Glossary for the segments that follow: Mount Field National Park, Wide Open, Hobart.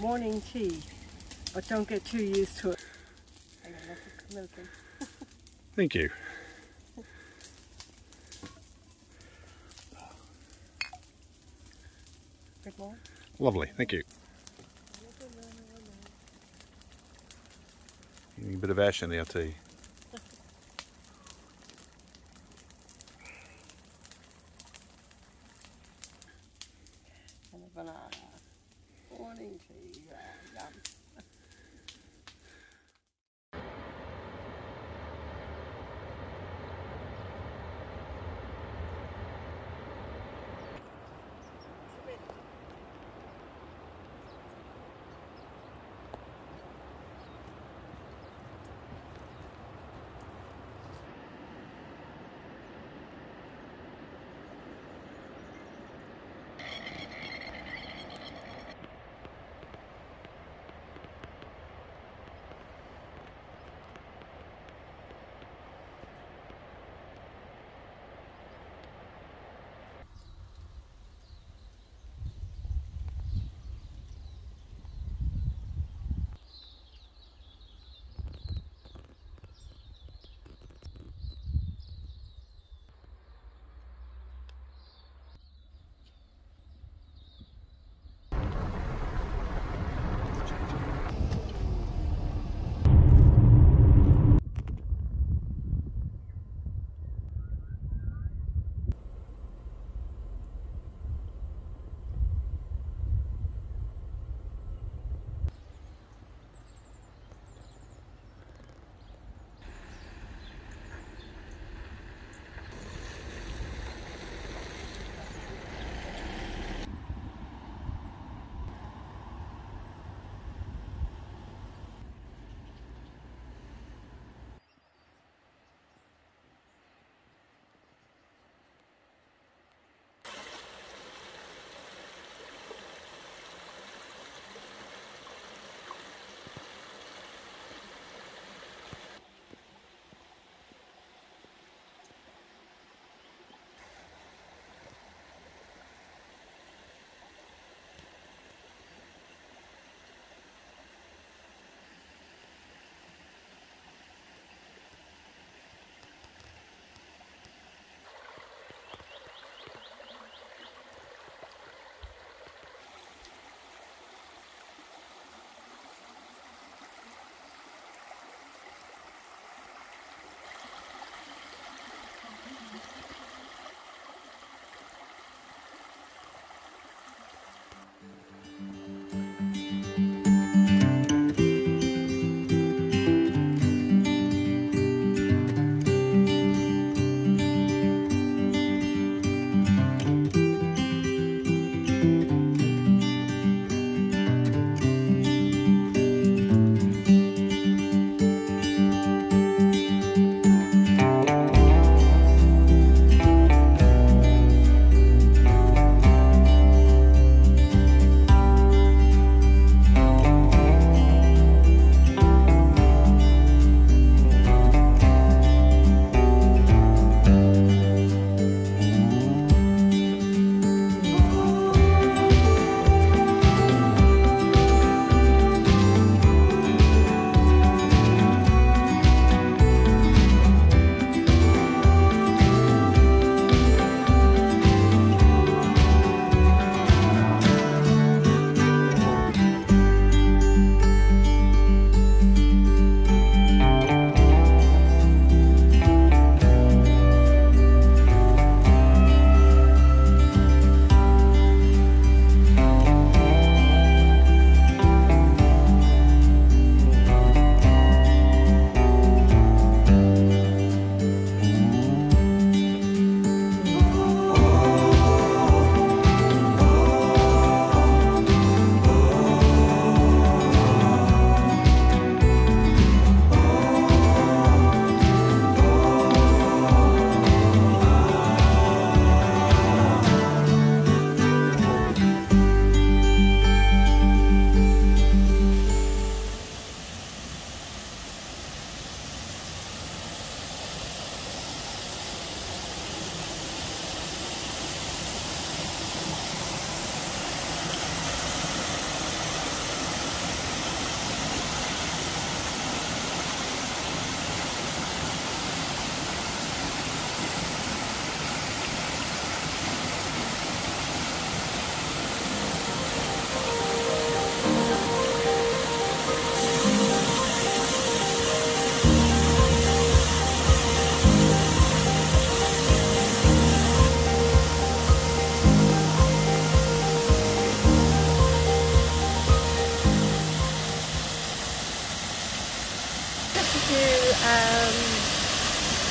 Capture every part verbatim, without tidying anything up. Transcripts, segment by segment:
morning tea, but don't get too used to it. And I love the milking. Thank you. Good morning. Lovely, thank you. Getting a bit of ash in our tea. And a banana. Morning tea. Yeah, yum.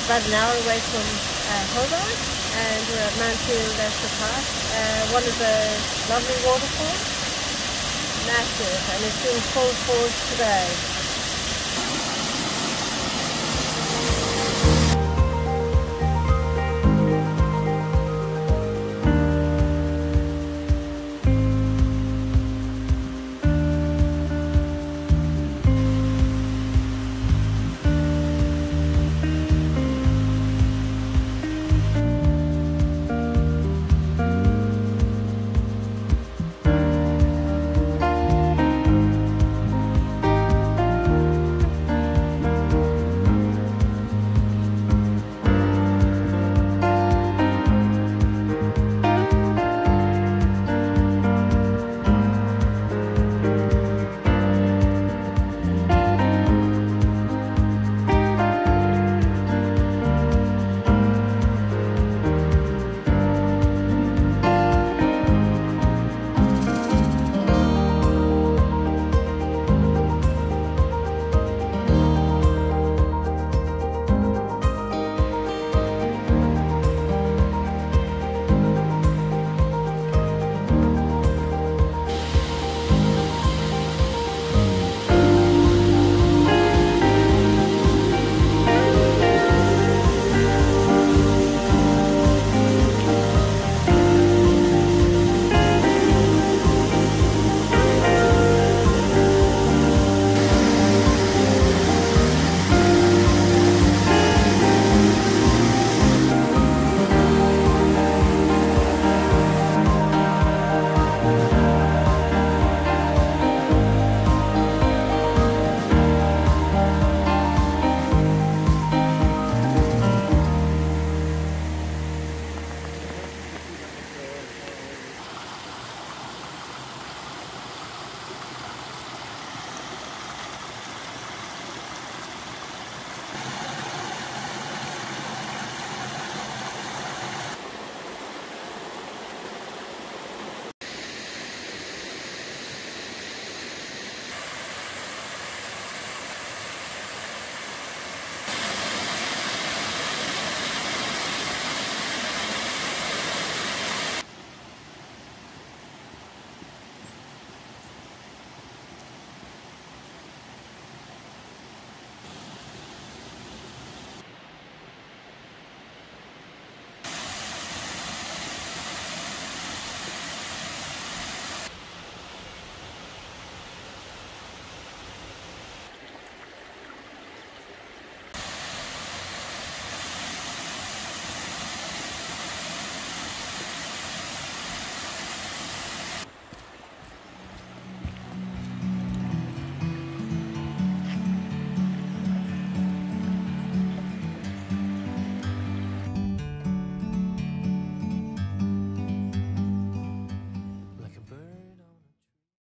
It's about an hour away from uh, Hobart, and we're at Mount Field National Park, uh, one of the lovely waterfalls. Massive, and it's in full force today.